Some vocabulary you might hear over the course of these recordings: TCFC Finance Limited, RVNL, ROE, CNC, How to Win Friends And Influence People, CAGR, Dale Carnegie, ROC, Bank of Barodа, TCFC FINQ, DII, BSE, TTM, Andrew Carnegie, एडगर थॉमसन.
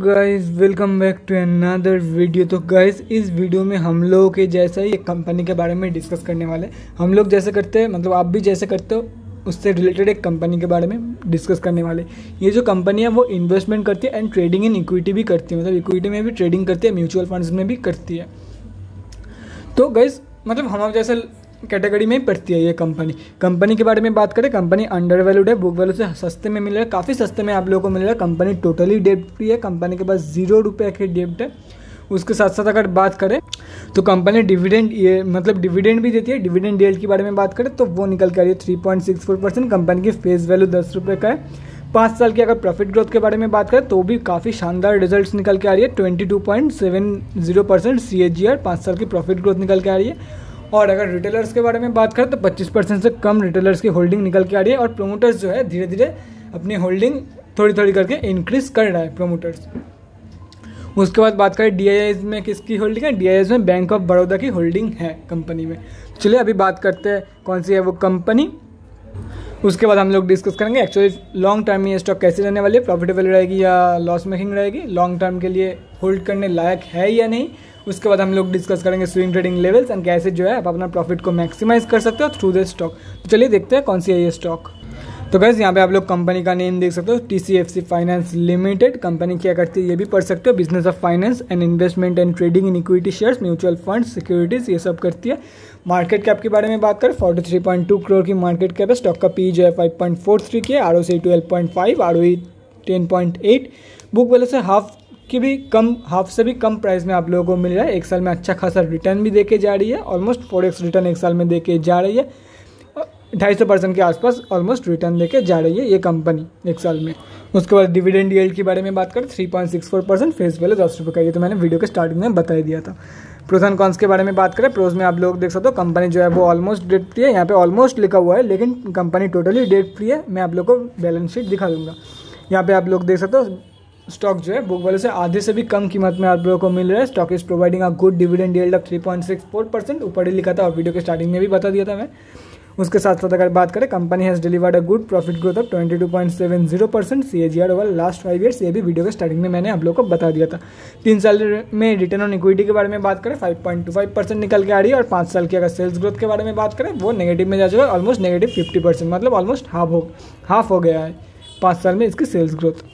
Guys welcome back to another video. तो guys इस video में हम लोगों के जैसा ही एक कंपनी के बारे में डिस्कस करने वाले हैं। हम लोग जैसे करते हैं, मतलब आप भी जैसे करते हो, उससे रिलेटेड एक कंपनी के बारे में डिस्कस करने वाले। ये जो कंपनी है वो इन्वेस्टमेंट करती है एंड ट्रेडिंग इन इक्विटी भी करती है, मतलब इक्विटी में भी ट्रेडिंग करती है, म्यूचुअल फंड्स में भी करती है। तो गाइस मतलब हमारे जैसे कैटेगरी में पड़ती है ये कंपनी के बारे में बात करें, कंपनी अंडरवैल्यूड है, बुक वैल्यू से सस्ते में मिल रहा है, काफ़ी सस्ते में आप लोगों को मिल रहा है। कंपनी टोटली डेट फ्री है, कंपनी के पास 0 रुपये की डेट है। उसके साथ साथ अगर बात करें तो कंपनी डिविडेंड, ये मतलब डिविडेंड भी देती है। डिविडेंड डेट के बारे में बात करें तो वो निकल के आ रही है 3.64%। कंपनी की फेस वैल्यू 10 रुपये का है। 5 साल की अगर प्रॉफिट ग्रोथ के बारे में बात करें तो भी काफ़ी शानदार रिजल्ट्स निकल के आ रही है। 22.70% CAGR 5 साल की प्रॉफिट ग्रोथ निकल के आ रही है। और अगर रिटेलर्स के बारे में बात करें तो 25% से कम रिटेलर्स की होल्डिंग निकल के आ रही है। और प्रोमोटर्स जो है धीरे धीरे अपनी होल्डिंग थोड़ी थोड़ी करके इंक्रीज कर रहा है प्रोमोटर्स। उसके बाद बात करें DIIs में किसकी होल्डिंग है। DIIs में बैंक ऑफ बड़ौदा की होल्डिंग है कंपनी में। चलिए अभी बात करते हैं कौन सी है वो कंपनी। उसके बाद हम लोग डिस्कस करेंगे एक्चुअली लॉन्ग टर्म में ये स्टॉक कैसे रहने वाली है, प्रॉफिटेबल रहेगी या लॉस मेकिंग रहेगी, लॉन्ग टर्म के लिए होल्ड करने लायक है या नहीं। उसके बाद हम लोग डिस्कस करेंगे स्विंग ट्रेडिंग लेवल्स एंड कैसे जो है आप अपना प्रॉफिट को मैक्सिमाइज कर सकते हो थ्रू दिस स्टॉक। तो चलिए देखते हैं कौन सी है ये स्टॉक। तो गाइस यहाँ पे आप लोग कंपनी का नेम देख सकते हो, TCFC फाइनेंस लिमिटेड। कंपनी क्या करती है ये भी पढ़ सकते हो, business of finance and investment and trading in equity shares, mutual fund, securities, ये सब करती है। मार्केट कैप के बारे में बात करें 43.2 करोड़ की मार्केट कैप है। स्टॉक का PE जो है 5.43 की है, ROC 12.5, ROE 10.8। बुक वैल्यू से हाफ से भी कम प्राइस में आप लोगों को मिल रहा है। 1 साल में अच्छा खासा रिटर्न भी देके जा रही है, ऑलमोस्ट 4x रिटर्न 1 साल में देके जा रही है। 250% के आसपास ऑलमोस्ट रिटर्न देके जा रही है ये कंपनी 1 साल में। उसके बाद डिविडेंड यील्ड के बारे में बात करें 3.64%, फेस वैल्यू 10 रुपये का, ये तो मैंने वीडियो के स्टार्टिंग में बता दिया था। प्रोज एंड कॉन्स के बारे में बात करें, प्रोज में आप लोग देख सकते हो कंपनी जो है वो ऑलमोस्ट डेट फ्री है। यहाँ पे ऑलमोस्ट लिखा हुआ है लेकिन कंपनी टोटली डेट फ्री है। मैं आप लोग को बैलेंस शीट दिखा दूंगा। यहाँ पे आप लोग देख सकते हो स्टॉक जो है बुक वैल्यू से आधे से भी कम कीमत में आप लोगों को मिल रहा है। Stock is providing a good dividend yield of 3.64%, ऊपर ही लिखा था और वीडियो के स्टार्टिंग में भी बता दिया था मैं। उसके साथ साथ अगर बात करें company has delivered a good profit growth of 22.70% CAGR over last 5 years, ये भी वीडियो के स्टार्टिंग में मैंने आप लोगों को बता दिया था। 3 साल में रिटर्न ऑन इक्विटी के बारे में बात करें 5.25% निकल के आ रही है। और 5 साल की अगर सेल्स ग्रोथ के बारे में बात करें वो नेगेटिव में जा चुका है, ऑलमोस्ट नेगेटिव 50%, मतलब ऑलमोस्ट हाफ हो गया है 5 साल में इसकी सेल्स ग्रोथ।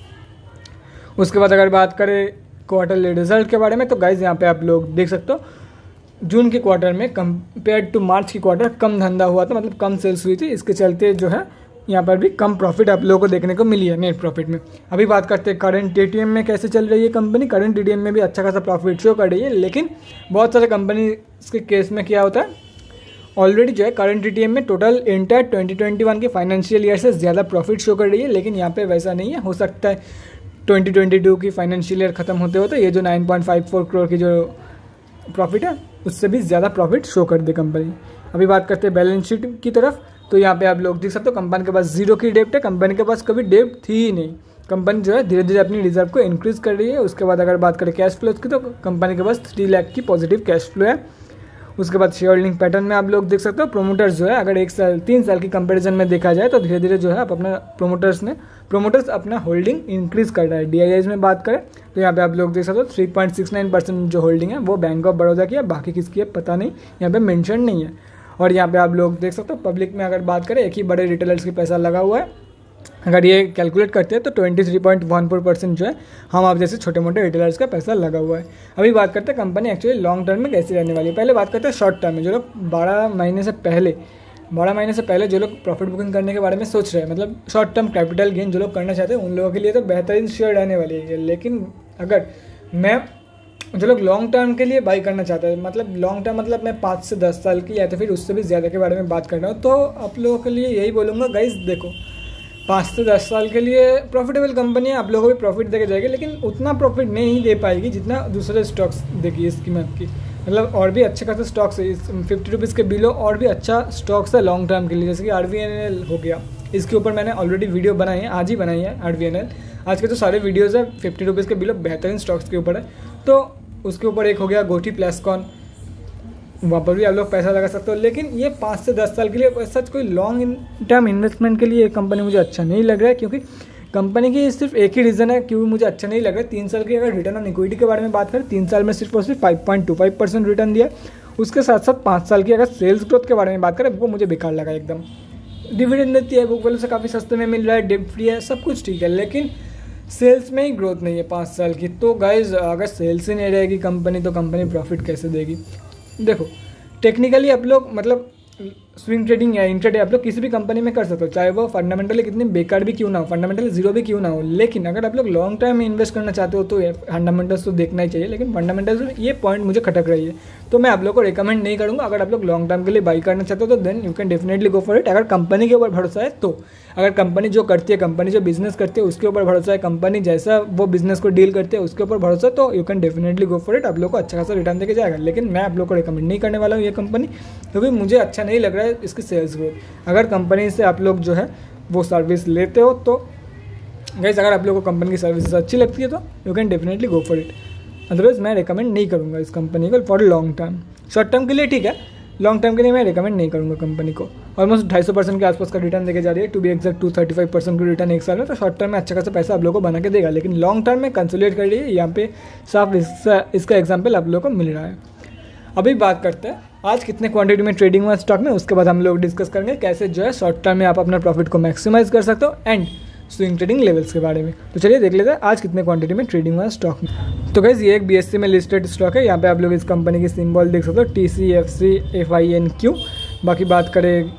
उसके बाद अगर बात करें क्वार्टरली रिजल्ट के बारे में तो गाइज यहाँ पे आप लोग देख सकते हो जून के क्वार्टर में कंपेयर टू मार्च की क्वार्टर कम धंधा हुआ था, मतलब कम सेल्स हुई थी। इसके चलते जो है यहाँ पर भी कम प्रॉफिट आप लोगों को देखने को मिली है नेट प्रॉफिट में। अभी बात करते हैं करंट TTM में कैसे चल रही है कंपनी। करंट TTM में भी अच्छा खासा प्रॉफिट शो कर रही है, लेकिन बहुत सारे कंपनी इसके केस में क्या होता है, ऑलरेडी जो है करंट TTM में टोटल एंटायर 2021 के फाइनेंशियल ईयर से ज़्यादा प्रॉफिट शो कर रही है। लेकिन यहाँ पर वैसा नहीं है, हो सकता है 2022 की फाइनेंशियल ईयर खत्म होते होते ये जो 9.54 करोड़ की जो प्रॉफिट है उससे भी ज़्यादा प्रॉफिट शो कर दे कंपनी। अभी बात करते हैं बैलेंस शीट की तरफ, तो यहाँ पे आप लोग देख सकते हो कंपनी के पास 0 की डेट है। कंपनी के पास कभी डेट थी ही नहीं, कंपनी जो है धीरे धीरे अपनी रिजर्व को इंक्रीज़ कर रही है। उसके बाद अगर बात करें कैश फ्लो की तो कंपनी के पास 3 लाख की पॉजिटिव कैश फ्लो है। उसके बाद शेयर होल्डिंग पैटर्न में आप लोग देख सकते हो प्रोमोटर्स जो है अगर 1 साल 3 साल की कंपेरिजन में देखा जाए तो धीरे धीरे जो है अपना प्रोमोटर्स अपना होल्डिंग इंक्रीज कर रहा है। DIIs में बात करें तो यहाँ पे आप लोग देख सकते हो 3.69% जो होल्डिंग है वो बैंक ऑफ बड़ौदा की है, बाकी किसकी है पता नहीं, यहाँ पे मेंशन नहीं है। और यहाँ पे आप लोग देख सकते हो पब्लिक में अगर बात करें एक ही बड़े रिटेलर्स की पैसा लगा हुआ है। अगर ये कैलकुलेट करते हैं तो 23.14% जो है हम आप जैसे छोटे मोटे रिटेलर्स का पैसा लगा हुआ है। अभी बात करते हैं कंपनी एक्चुअली लॉन्ग टर्म में कैसे रहने वाली है। पहले बात करते हैं शॉर्ट टर्म में, जो लोग 12 महीने से पहले जो लोग प्रॉफिट बुकिंग करने के बारे में सोच रहे हैं, मतलब शॉर्ट टर्म कैपिटल गेन जो लोग करना चाहते हैं उन लोगों के लिए तो बेहतरीन शेयर रहने वाली है। लेकिन अगर मैं जो लोग लॉन्ग टर्म के लिए बाई करना चाहते हैं, मतलब लॉन्ग टर्म मतलब मैं 5 से 10 साल की या तो फिर उससे भी ज़्यादा के बारे में बात कर रहा हूँ, तो आप लोगों के लिए यही बोलूँगा गाइस देखो 5 से 10 साल के लिए प्रॉफिटेबल कंपनी है, आप लोगों को भी प्रॉफिट देके जाएगी, लेकिन उतना प्रॉफिट नहीं दे पाएगी जितना दूसरे स्टॉक्स देगी इस कीमत की। मतलब और भी अच्छे खासे स्टॉक्स है 50 रुपीज़ के बिलो, और भी अच्छा स्टॉक्स है लॉन्ग टर्म के लिए, जैसे कि RVNL हो गया। इसके ऊपर मैंने ऑलरेडी वीडियो बनाई है, आज ही बनाई है RVNL। आज के तो सारे वीडियोज़ है 50 रुपीज़ के बिलो बेहतरीन स्टॉक्स के ऊपर है। तो उसके ऊपर एक हो गया गोटी प्लसकॉन, वहाँ पर भी आप लोग पैसा लगा सकते हो। लेकिन ये 5 से 10 साल के लिए सच कोई लॉन्ग टर्म इन्वेस्टमेंट के लिए ये कंपनी मुझे अच्छा नहीं लग रहा है, क्योंकि कंपनी की सिर्फ एक ही रीज़न है क्योंकि मुझे अच्छा नहीं लग रहा है। 3 साल की अगर रिटर्न ऑन इक्विटी के बारे में बात करें, 3 साल में सिर्फ और सिर्फ 5.25% रिटर्न दिया। उसके साथ साथ 5 साल की अगर सेल्स ग्रोथ के बारे में बात करें वो मुझे बेकार लगा एकदम। डिविडेंड देती है, बुक वैल्यू से काफ़ी सस्ते में मिल रहा है, डेट फ्री है, सब कुछ ठीक है, लेकिन सेल्स में ही ग्रोथ नहीं है 5 साल की। तो गाइज अगर सेल्स ही नहीं रहेगी कंपनी तो कंपनी प्रॉफिट कैसे देगी। देखो टेक्निकली आप लोग मतलब स्विंग ट्रेडिंग या इंट्राडे आप लोग किसी भी कंपनी में कर सकते हो, चाहे वो फंडामेंटली कितने बेकार भी क्यों ना हो, फंडामेंटल जीरो भी क्यों ना हो, लेकिन अगर आप लोग लॉन्ग टाइम में इन्वेस्ट करना चाहते हो तो फंडामेंटल्स तो देखना ही चाहिए। लेकिन फंडामेंटल्स में ये पॉइंट मुझे खटक रही है तो मैं आप लोग को रिकमेंड नहीं करूँगा। अगर आप लोग लॉन्ग टर्म के लिए बाई करना चाहते हो तो then you can definitely go for it. अगर कंपनी के ऊपर भरोसा है तो, अगर कंपनी जो करती है, कंपनी जो बिजनेस करती है उसके ऊपर भरोसा है, कंपनी जैसा वो बिजनेस को डील करती है उसके ऊपर भरोसा है तो you can definitely go for it. आप लोग को अच्छा खासा रिटर्न देके जाएगा। लेकिन मैं आप लोग को रिकमेंड नहीं करने वाला हूँ ये कंपनी, क्योंकि मुझे अच्छा नहीं लग रहा है इसकी सेल्स ग्रोथ। अगर कंपनी से आप लोग जो है वो सर्विस लेते हो तो गाइस अगर आप लोग को कंपनी की सर्विसेज अच्छी लगती है तो you can definitely go for it. Otherwise मैं रिकमेंड नहीं करूँगा इस कंपनी को for long term. Short term के लिए ठीक है, लॉन्ग टर्म के लिए मैं रिकमेंड नहीं करूँगा कंपनी को। ऑलमोस्ट 250% के आसपास का रिटर्न देके जा रही है, टू बी एक्जैक्ट 235% की रिटर्न एक साल में। तो शॉर्ट टर्म में अच्छा खासा पैसा आप लोगों को बना के देगा, लेकिन लॉन्ग टर्म में कंसोलिडेट कर रही है। यहाँ पे साफ इसका एग्जाम्पल आप लोगों को मिल रहा है। अभी बात करते हैं आज कितने क्वांटिटी में ट्रेडिंग हुआ स्टॉक में, उसके बाद हम लोग डिस्कस करेंगे कैसे जो है शॉर्ट टर्म में आप अपना प्रॉफिट को मैक्सिमाइज कर सकते हो एंड स्विंग ट्रेडिंग लेवल्स के बारे में। तो चलिए देख लेते हैं आज कितने क्वांटिटी में ट्रेडिंग हुआ स्टॉक में। तो गाइस ये एक बीएससी में लिस्टेड स्टॉक है। यहाँ पे आप लोग इस कंपनी की सिंबल देख सकते हो, TCFC FINQ। बाकी बात करें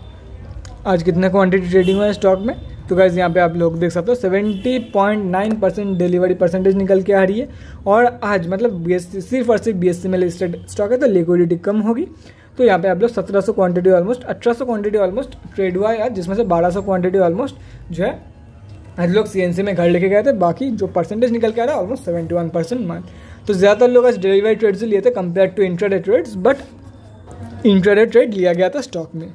आज कितने क्वांटिटी ट्रेडिंग हुआ स्टॉक में तो गाइस यहाँ पे आप लोग देख सकते हो 70.9% डिलीवरी परसेंटेज निकल के आ रही है। और आज मतलब बीएससी सिर्फ और सिर्फ बीएससी में लिस्टेड स्टॉक है तो लिक्विडिटी कम होगी। तो यहाँ पे आप लोग 1700 quantity almost 1800 quantity almost trade हुआ है, जिसमें से 1200 क्वांटिटी ऑलमोस्ट जो है आज लोग CNC में घर लेके गए थे। बाकी जो परसेंटेज निकल के आ रहा है ऑलमोस्ट 71% मान। तो ज़्यादातर लोग आज डिलीवरी ट्रेड्स लिए थे compare to intraday trades, but intraday trade लिया गया था स्टॉक में।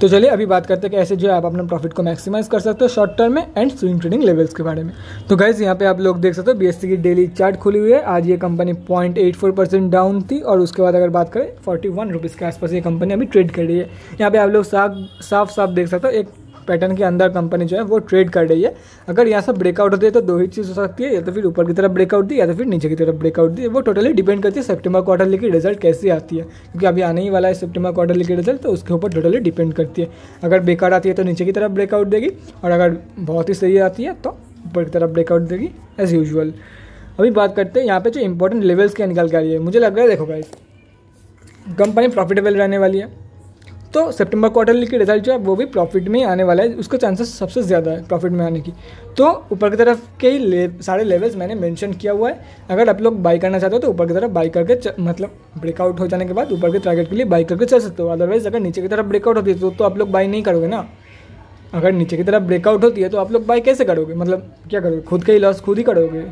तो चलिए अभी बात करते हैं कि ऐसे जो है आप अपना प्रॉफिट को मैक्सिमाइज कर सकते हो शॉर्ट टर्म में एंड स्विंग ट्रेडिंग लेवल्स के बारे में। तो गाइस यहाँ पे आप लोग देख सकते हो BSE की डेली चार्ट खुली हुई है। आज ये कंपनी 0.84% डाउन थी और उसके बाद अगर बात करें 41 रुपीज़ के आसपास ये कंपनी अभी ट्रेड कर रही है। यहाँ पे आप लोग साफ देख सकते हो एक पैटर्न के अंदर कंपनी जो है वो ट्रेड कर रही है। अगर यहाँ से ब्रेकआउट होती है तो दो ही चीज़ हो सकती है, या तो फिर ऊपर की तरफ ब्रेकआउट दी या तो फिर नीचे की तरफ ब्रेकआउट दी। वो टोटली डिपेंड करती है सितंबर क्वार्टरली की रिजल्ट कैसी आती है, क्योंकि अभी आने ही वाला है सितंबर क्वार्टरली की रिजल्ट, तो उसके ऊपर टोटली डिपेंड करती है। अगर बेकार आती है तो नीचे की तरफ ब्रेकआउट देगी और अगर बहुत ही सही आती है तो ऊपर की तरफ ब्रेकआउट देगी एज यूजुअल। अभी बात करते हैं यहाँ पे जो इंपॉर्टेंट लेवल्स क्या निकल के आ रही है। मुझे लग रहा है देखो गाइस कंपनी प्रॉफिटेबल रहने वाली है तो सितंबर क्वार्टरली के रिजल्ट जो है वो भी प्रॉफिट में आने वाला है, उसका चांसेस सबसे ज़्यादा है प्रॉफिट में आने की। तो ऊपर की तरफ के ही सारे लेवल्स मैंने मेंशन किया हुआ है। अगर आप लोग बाई करना चाहते हो तो ऊपर की तरफ बाई करके मतलब ब्रेकआउट हो जाने के बाद ऊपर के टारगेट के लिए बाई करके चल सकते हो। अदरवाइज अगर नीचे की तरफ ब्रेकआउट होती है तो आप लोग बाई नहीं करोगे ना। अगर नीचे की तरफ ब्रेकआउट होती है तो आप लोग बाई कैसे करोगे, मतलब क्या करोगे, खुद का ही लॉस खुद ही करोगे,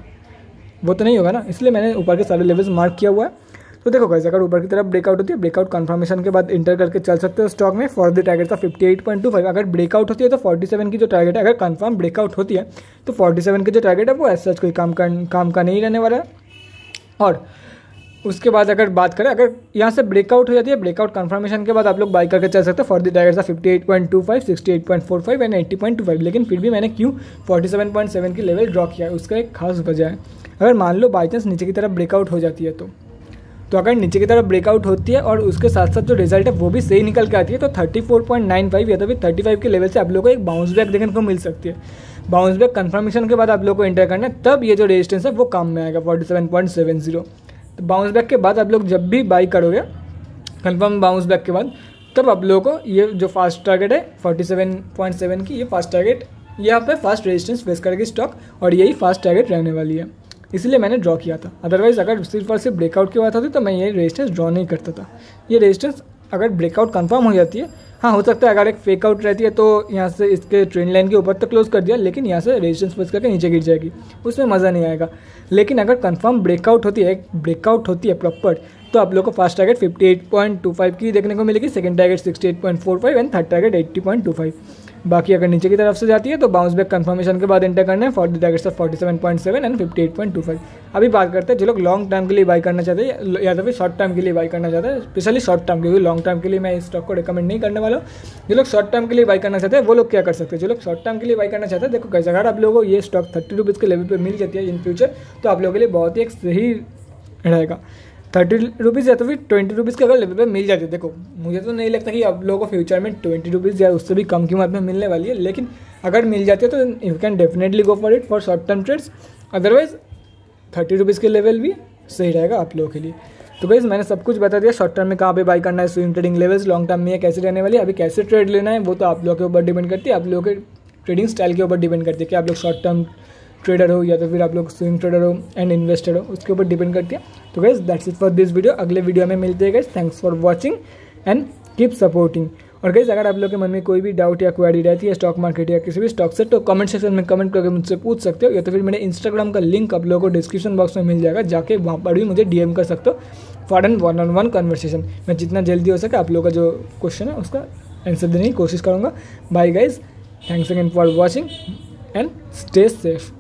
वो तो नहीं होगा ना। इसलिए मैंने ऊपर के सारे लेवल्स मार्क किया हुआ है। तो देखो गाइस अगर ऊपर की तरफ ब्रेकआउट होती है, ब्रेकआउट कंफर्मेशन के बाद इंटर करके चल सकते हो स्टॉक में। फॉर द टारगेट था 58.25। अगर ब्रेकआउट होती है तो 47 की जो टारगेट है, अगर कंफर्म ब्रेकआउट होती है तो 47 की जो टारगेट है वो ऐसा कोई काम का नहीं रहने वाला है। और उसके बाद अगर बात करें, अगर यहाँ से ब्रेकआउट हो जाती है, ब्रेकआउट कंफर्मेशन के बाद आप लोग बाई करके चल सकते हो। फॉर द टारगेट था 58.25, 68.45 एंड 80.25। लेकिन फिर भी मैंने क्यों 47.7 की लेवल ड्रॉ किया है उसका एक खास वजह है। अगर मान लो बाई चांस नीचे की तरफ ब्रेकआउट हो जाती है तो अगर नीचे की तरफ ब्रेकआउट होती है और उसके साथ साथ जो रिजल्ट है वो भी सही निकल के आती है तो 34.95 या तो फिर 35 के लेवल से आप लोगों को एक बाउंस बैक देखने को मिल सकती है। बाउंस बैक कन्फर्मेशन के बाद आप लोगों को एंटर करना है, तब ये जो रेजिस्टेंस है वो काम में आएगा 47.70। तो बाउंस बैक के बाद आप लोग जब भी बाई करोगे कन्फर्म बाउंस बैक के बाद, तब आप लोगों को ये जो फास्ट टारगेट है 47.7 की, ये फास्ट टारगेट यहाँ पर फास्ट रेजिस्टेंस फेस करेगी स्टॉक और यही फास्ट टारगेट रहने वाली है, इसलिए मैंने ड्रॉ किया था। अदरवाइज अगर सिर्फ और सिर्फ ब्रेकआउट की बात होती तो मैं ये रेजिस्टेंस ड्रॉ नहीं करता था। ये रेजिस्टेंस अगर ब्रेकआउट कंफर्म हो जाती है, हाँ हो सकता है अगर एक फेक आउट रहती है तो यहाँ से इसके ट्रेंड लाइन के ऊपर तक क्लोज कर दिया, लेकिन यहाँ से रेजिस्टेंस पुश करके नीचे गिर जाएगी, उसमें मज़ा नहीं आएगा। लेकिन अगर कंफर्म ब्रेकआउट होती है, ब्रेकआउट होती है प्रॉपर, तो आप लोग को फर्स्ट टारगेट 58.25 की देखने को मिलेगी, second target 68.45 and third target 80.25। बाकी अगर नीचे की तरफ से जाती है तो बाउंस बैक कंफर्मेशन के बाद एंटर करना है for the targets of 47.7 and 58.25। अभी बात करते हैं जो लोग लॉन्ग टर्म के लिए बाई करना चाहते हैं या तो फिर शॉर्ट टर्म के लिए बाई करना चाहते हैं, स्पेशली शॉर्ट टर्म, क्योंकि लॉन्ग टर्म के लिए मैं इस स्टॉक को रिकमेंड नहीं करने वाला हूँ। जो लोग शॉर्ट टर्म के लिए बाई करना चाहते हैं वो लोग क्या कर सकते हैं, जो लोग शॉर्ट टर्म के लिए बाई करना चाहते हैं, देखो कैसे अगर आप लोगों को ये स्टॉक 30 रुपीज़ के लेवल पर मिल जाती है इन फ्यूचर तो आप लोगों के लिए बहुत ही एक सही रहेगा। 30 रुपीज़ या तो फिर 20 रुपीज़ के अगर लेवल पे मिल जाती है, देखो मुझे तो नहीं लगता कि आप लोगों को फ्यूचर में 20 रुपीज़ या उससे भी कम कीमत में मिलने वाली है, लेकिन अगर मिल जाती है तो you can definitely go for it for short term trades. Otherwise 30 rupees के लेवल भी सही रहेगा आप लोगों के लिए। तो गाइस मैंने सब कुछ बता दिया, शॉर्ट टर्म में कहाँ पे बाई करना है, swing trading levels, long term में कैसे रहने वाली है, अभी कैसे ट्रेड लेना है वो तो आप लोगों के ऊपर डिपेंड करती है, आप लोगों के ट्रेडिंग स्टाइल के ऊपर डिपेंड करती है कि आप लोग शॉर्ट टर्म ट्रेडर हो या तो फिर आप लोग स्विंग ट्रेडर हो एंड इन्वेस्टर हो, उसके ऊपर डिपेंड करती है। तो guys that's it for this video, अगले वीडियो में मिलते हैं guys. Thanks for watching and keep supporting. और गाइस अगर आप लोग के मन में कोई भी डाउट या क्वेरी रहती है स्टॉक मार्केट या किसी भी स्टॉक से तो कमेंट सेक्शन में कमेंट करके मुझसे पूछ सकते हो, या तो फिर मेरे इंस्टाग्राम का लिंक आप लोगों को डिस्क्रिप्शन बॉक्स में मिल जाएगा, जाके वहाँ पर भी मुझे डीएम कर सकते हो फॉर एन 1-on-1 कन्वर्सेशन। मैं जितना जल्दी हो सके आप लोगों का जो क्वेश्चन है उसका आंसर देने की कोशिश करूँगा। Bye guys, thanks again for watching and stay safe.